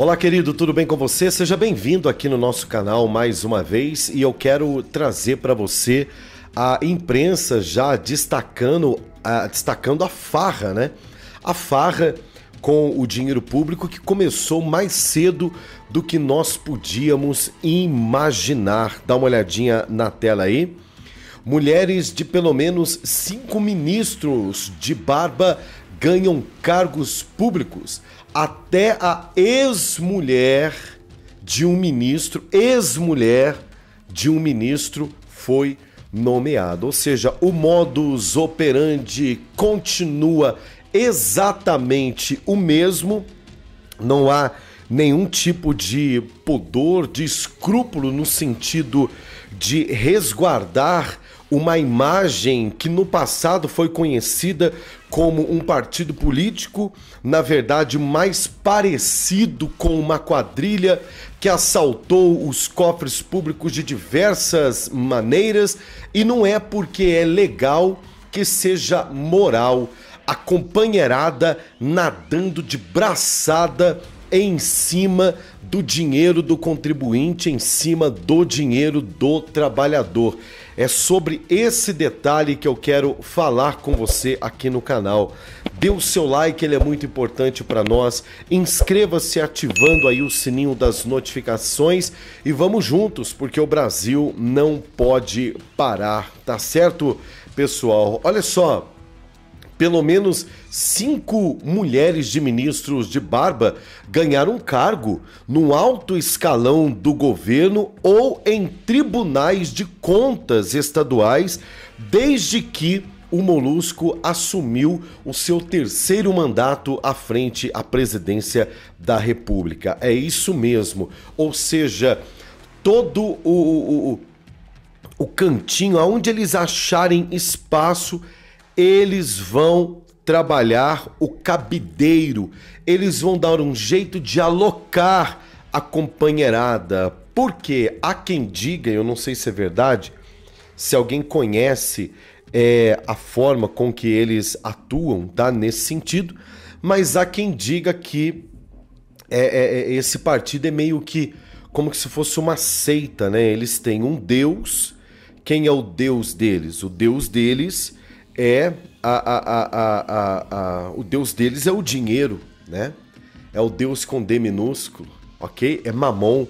Olá, querido, tudo bem com você? Seja bem-vindo aqui no nosso canal mais uma vez, e eu quero trazer para você a imprensa já destacando a farra, né? A farra com o dinheiro público, que começou mais cedo do que nós podíamos imaginar. Dá uma olhadinha na tela aí. Mulheres de pelo menos 5 ministros de barba ganham cargos públicos. Até a ex-mulher de um ministro, foi nomeada. Ou seja, o modus operandi continua exatamente o mesmo. Não há nenhum tipo de pudor, de escrúpulo no sentido de resguardar uma imagem que no passado foi conhecida como um partido político, na verdade mais parecido com uma quadrilha que assaltou os cofres públicos de diversas maneiras, e não é porque é legal que seja moral. A companheirada nadando de braçada em cima do dinheiro do contribuinte, em cima do dinheiro do trabalhador. É sobre esse detalhe que eu quero falar com você aqui no canal. Dê o seu like, ele é muito importante para nós. Inscreva-se ativando aí o sininho das notificações e vamos juntos, porque o Brasil não pode parar, tá certo, pessoal? Olha só. Pelo menos 5 mulheres de ministros de barba ganharam cargo no alto escalão do governo ou em tribunais de contas estaduais desde que o Molusco assumiu o seu terceiro mandato à frente à presidência da República. É isso mesmo. Ou seja, todo o cantinho, aonde eles acharem espaço, eles vão trabalhar o cabideiro, eles vão dar um jeito de alocar a companheirada. Porque há quem diga, eu não sei se é verdade, se alguém conhece a forma com que eles atuam, tá? Nesse sentido, mas há quem diga que esse partido é meio que como que se fosse uma seita, né? Eles têm um deus. Quem é o deus deles? O deus deles é o deus deles é o dinheiro, né? É o deus com D minúsculo, ok? É Mamon.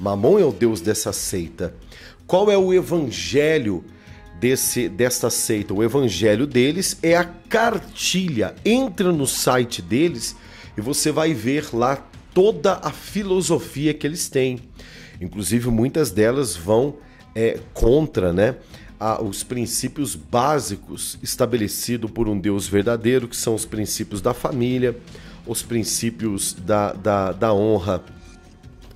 Mamon é o deus dessa seita. Qual é o evangelho dessa seita? O evangelho deles é a cartilha. Entra no site deles e você vai ver lá toda a filosofia que eles têm. Inclusive, muitas delas vão contra, né, os princípios básicos estabelecidos por um Deus verdadeiro, que são os princípios da família, os princípios da honra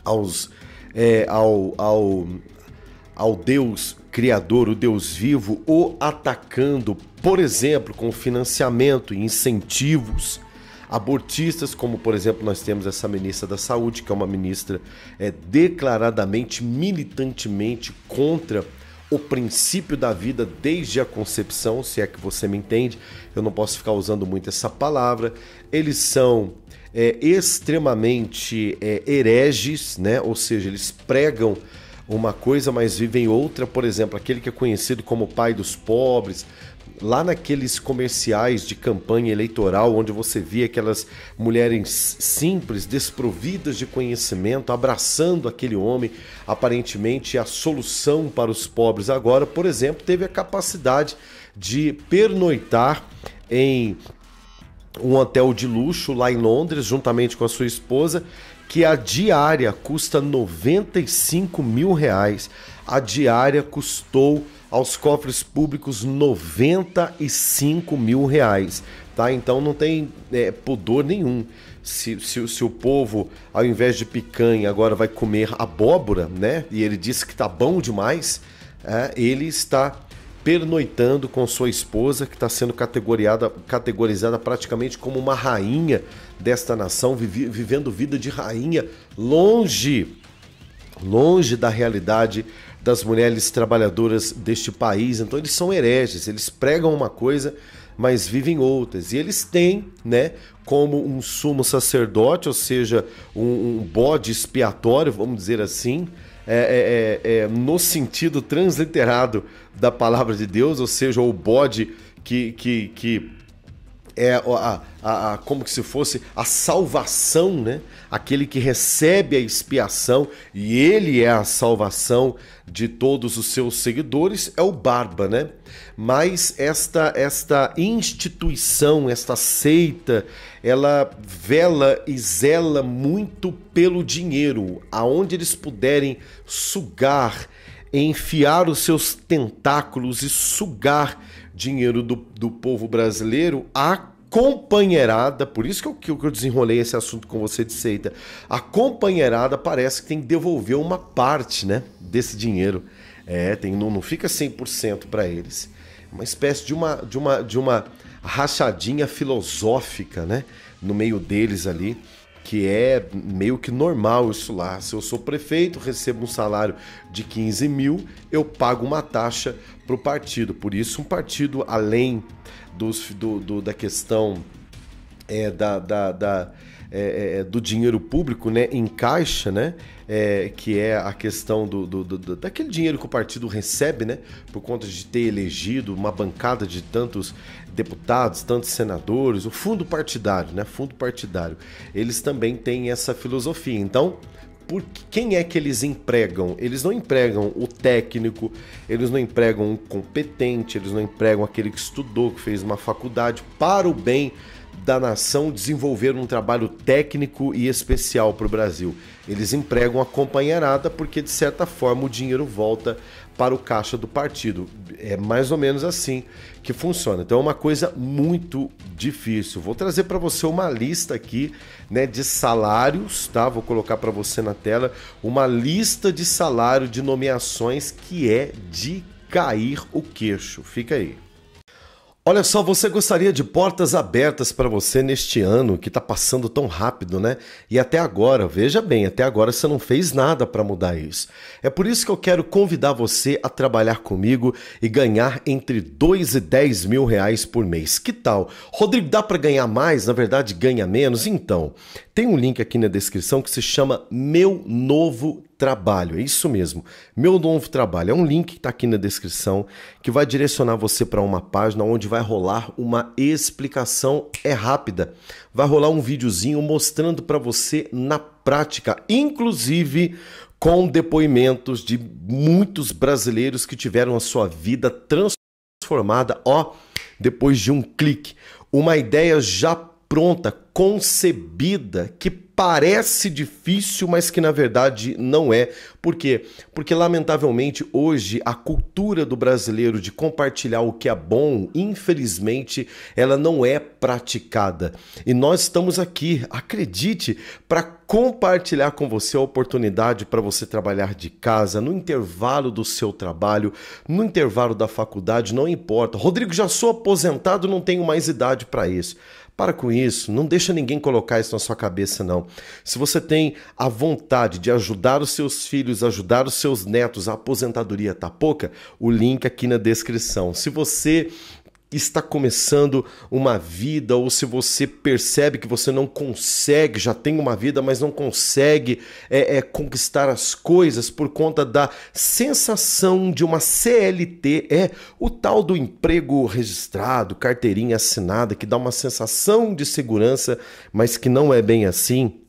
ao Deus Criador, o Deus vivo, ou atacando, por exemplo, com financiamento e incentivos abortistas, como por exemplo nós temos essa ministra da Saúde, que é uma ministra declaradamente, militantemente contra o princípio da vida desde a concepção, se é que você me entende. Eu não posso ficar usando muito essa palavra. Eles são extremamente hereges, né? Ou seja, eles pregam uma coisa, mas vivem outra. Por exemplo, aquele que é conhecido como pai dos pobres, lá naqueles comerciais de campanha eleitoral, onde você via aquelas mulheres simples, desprovidas de conhecimento, abraçando aquele homem, aparentemente a solução para os pobres. Agora, por exemplo, teve a capacidade de pernoitar em um hotel de luxo lá em Londres, juntamente com a sua esposa, que a diária custa R$ 95 mil. A diária custou aos cofres públicos R$ 95 mil, tá? Então não tem pudor nenhum. Se o povo, ao invés de picanha, agora vai comer abóbora, né? E ele disse que tá bom demais, ele está pernoitando com sua esposa, que está sendo categorizada praticamente como uma rainha desta nação, vivendo vida de rainha, longe da realidade das mulheres trabalhadoras deste país. Então eles são hereges, eles pregam uma coisa, mas vivem outras. E eles têm, né, como um sumo sacerdote, ou seja, um bode expiatório, vamos dizer assim, no sentido transliterado da palavra de Deus, ou seja, o bode que é como que se fosse a salvação, né? Aquele que recebe a expiação, e ele é a salvação de todos os seus seguidores, é o Barba, né? Mas esta instituição, esta seita, ela vela e zela muito pelo dinheiro, aonde eles puderem sugar, enfiar os seus tentáculos e sugar dinheiro do povo brasileiro, acompanherada, por isso que eu desenrolei esse assunto com você de seita, acompanherada parece que tem que devolver uma parte, né, desse dinheiro, não fica 100% para eles, uma espécie de uma rachadinha filosófica, né, no meio deles ali, que é meio que normal isso lá. Se eu sou prefeito, recebo um salário de 15 mil, eu pago uma taxa para o partido. Por isso, um partido, além da questão do dinheiro público, né, em caixa, né, que é a questão daquele dinheiro que o partido recebe, né, por conta de ter elegido uma bancada de tantos deputados, tantos senadores, o fundo partidário, né, eles também têm essa filosofia. Então, por quem é que eles empregam? Eles não empregam o técnico, eles não empregam o competente, eles não empregam aquele que estudou, que fez uma faculdade para o bem da nação, desenvolver um trabalho técnico e especial para o Brasil. Eles empregam a companheirada porque, de certa forma, o dinheiro volta para o caixa do partido. É mais ou menos assim que funciona. Então é uma coisa muito difícil. Vou trazer para você uma lista aqui, né, de salários, tá? Vou colocar para você na tela uma lista de salário de nomeações que é de cair o queixo. Fica aí. Olha só, você gostaria de portas abertas para você neste ano que está passando tão rápido, né? E até agora, veja bem, até agora você não fez nada para mudar isso. É por isso que eu quero convidar você a trabalhar comigo e ganhar entre 2 e 10 mil reais por mês. Que tal? Rodrigo, dá para ganhar mais? Na verdade, ganha menos? Então, tem um link aqui na descrição que se chama Meu Novo Trabalho, é isso mesmo, Meu Novo Trabalho. É um link que está aqui na descrição que vai direcionar você para uma página onde vai rolar uma explicação, é rápida, vai rolar um videozinho mostrando para você na prática, inclusive com depoimentos de muitos brasileiros que tiveram a sua vida transformada, ó, depois de um clique, uma ideia já pronta, concebida, que parece difícil, mas que na verdade não é. Por quê? Porque lamentavelmente hoje a cultura do brasileiro de compartilhar o que é bom, infelizmente, ela não é praticada. E nós estamos aqui, acredite, para compartilhar com você a oportunidade para você trabalhar de casa, no intervalo do seu trabalho, no intervalo da faculdade, não importa. Rodrigo, já sou aposentado, não tenho mais idade para isso. Para com isso, não deixa ninguém colocar isso na sua cabeça, não. Se você tem a vontade de ajudar os seus filhos, ajudar os seus netos, a aposentadoria tá pouca, o link aqui na descrição. Se você está começando uma vida, ou se você percebe que você não consegue, já tem uma vida, mas não consegue conquistar as coisas por conta da sensação de uma CLT, o tal do emprego registrado, carteirinha assinada, que dá uma sensação de segurança, mas que não é bem assim.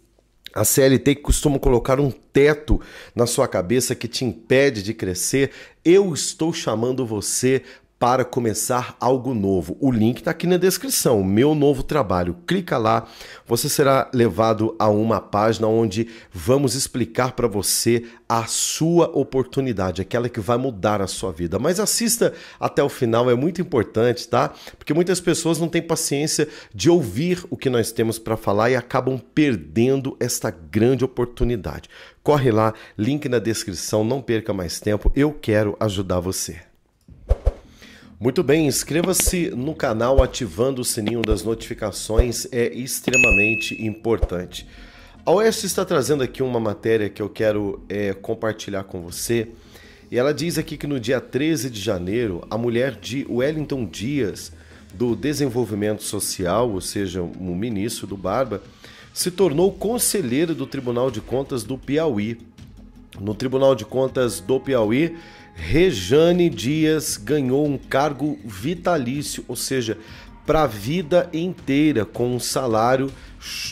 A CLT costuma colocar um teto na sua cabeça que te impede de crescer. Eu estou chamando você para começar algo novo. O link está aqui na descrição, Meu Novo Trabalho. Clica lá, você será levado a uma página onde vamos explicar para você a sua oportunidade, aquela que vai mudar a sua vida. Mas assista até o final, é muito importante, tá? Porque muitas pessoas não têm paciência de ouvir o que nós temos para falar e acabam perdendo esta grande oportunidade. Corre lá, link na descrição, não perca mais tempo, eu quero ajudar você. Muito bem, inscreva-se no canal ativando o sininho das notificações, é extremamente importante. A Oeste está trazendo aqui uma matéria que eu quero compartilhar com você. E ela diz aqui que no dia 13 de janeiro, a mulher de Wellington Dias do Desenvolvimento Social, ou seja, o ministro do Barba, se tornou conselheiro do Tribunal de Contas do Piauí. No Tribunal de Contas do Piauí, Rejane Dias ganhou um cargo vitalício, ou seja, para a vida inteira, com um salário,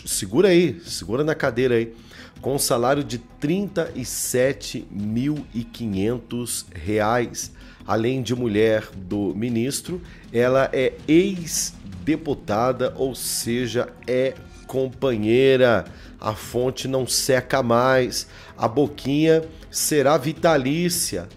segura na cadeira aí, com um salário de R$ 37.500. Além de mulher do ministro, ela é ex-deputada, ou seja, é companheira. A fonte não seca mais, a boquinha será vitalícia.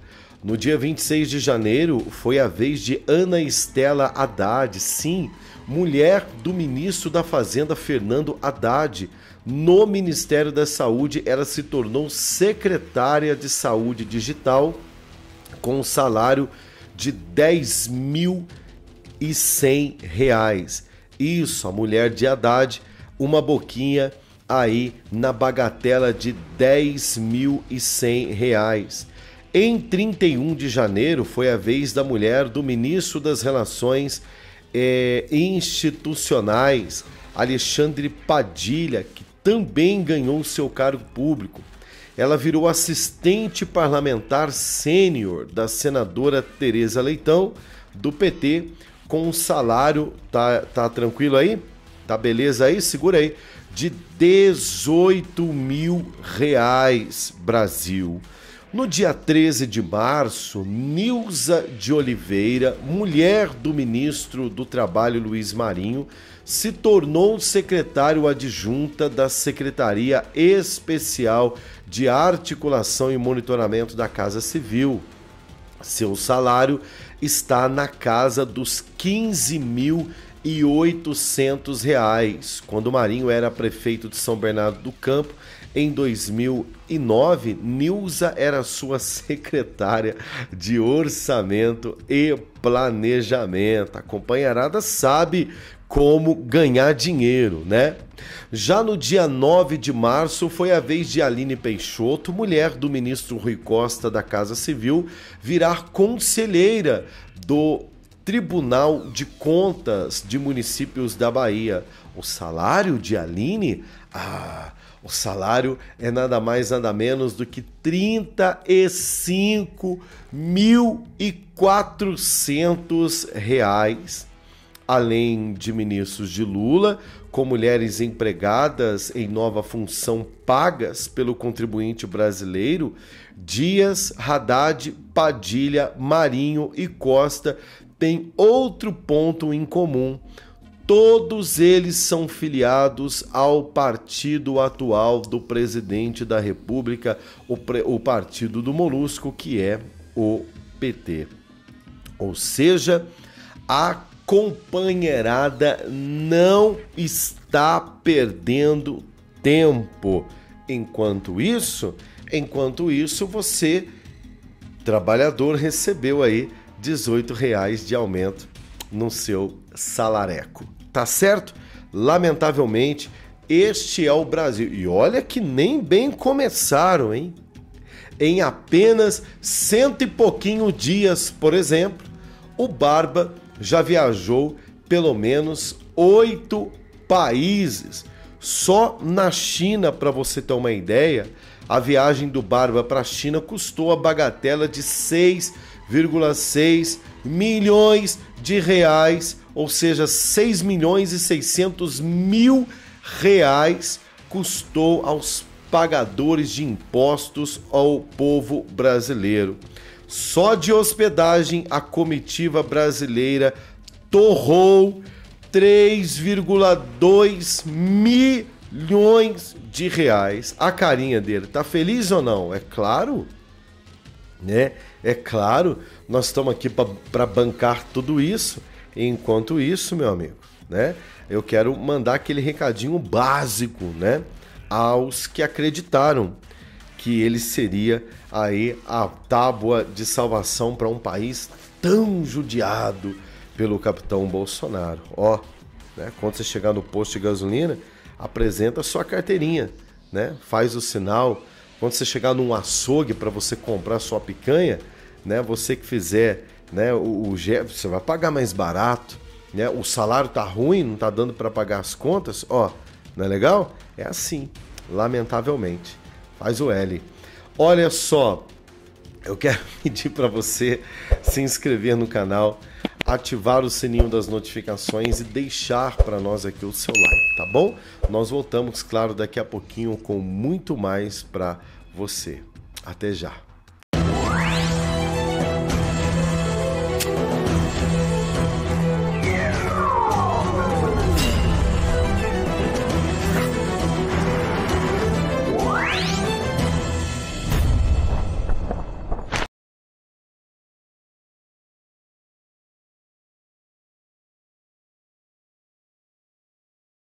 No dia 26 de janeiro foi a vez de Ana Estela Haddad, sim, mulher do ministro da Fazenda Fernando Haddad. No Ministério da Saúde, ela se tornou secretária de Saúde Digital com um salário de R$ 10.100. Isso, a mulher de Haddad, uma boquinha aí na bagatela de R$ 10.100. Em 31 de janeiro foi a vez da mulher do ministro das Relações Institucionais, Alexandre Padilha, que também ganhou seu cargo público. Ela virou assistente parlamentar sênior da senadora Tereza Leitão, do PT, com um salário, tá tranquilo aí? Tá beleza aí? Segura aí. De R$ 18.000, Brasil. No dia 13 de março, Nilza de Oliveira, mulher do ministro do Trabalho Luiz Marinho, se tornou secretário adjunta da Secretaria Especial de Articulação e Monitoramento da Casa Civil. Seu salário está na casa dos R$ 15.800. Quando Marinho era prefeito de São Bernardo do Campo, em 2009, Nilza era sua secretária de Orçamento e Planejamento. A companheirada sabe como ganhar dinheiro, né? Já no dia 9 de março foi a vez de Aline Peixoto, mulher do ministro Rui Costa da Casa Civil, virar conselheira do Tribunal de Contas de Municípios da Bahia. O salário de Aline? O salário é nada mais nada menos do que R$ 35.400. Além de ministros de Lula, com mulheres empregadas em nova função pagas pelo contribuinte brasileiro, Dias, Haddad, Padilha, Marinho e Costa têm outro ponto em comum. Todos eles são filiados ao partido atual do presidente da República, o partido do Molusco, que é o PT. Ou seja, a companheirada não está perdendo tempo. Enquanto isso, você, trabalhador, recebeu aí R$ 18 de aumento no seu salareco. Tá certo? Lamentavelmente, este é o Brasil. E olha que nem bem começaram, hein? Em apenas 100 e pouquinho dias, por exemplo, o Barba já viajou pelo menos 8 países. Só na China, para você ter uma ideia, a viagem do Barba para a China custou a bagatela de R$ 6,6 milhões, ou seja, R$ 6.600.000 custou aos pagadores de impostos, ao povo brasileiro. Só de hospedagem, a comitiva brasileira torrou R$ 3,2 milhões. A carinha dele, tá feliz ou não? É claro, né? É claro, nós estamos aqui para bancar tudo isso. Enquanto isso, meu amigo, né? Eu quero mandar aquele recadinho básico, né? Aos que acreditaram que ele seria aí a tábua de salvação para um país tão judiado pelo capitão Bolsonaro. Né? Quando você chegar no posto de gasolina, apresenta a sua carteirinha, né? Faz o sinal. Quando você chegar num açougue para você comprar sua picanha, né? Você que fizer, né, o você vai pagar mais barato, né? O salário tá ruim, não tá dando para pagar as contas, ó, não é legal? É assim, lamentavelmente. Faz o L. Olha só, eu quero pedir para você se inscrever no canal, ativar o sininho das notificações e deixar para nós aqui o seu like, tá bom? Nós voltamos, claro, daqui a pouquinho com muito mais para você. Até já!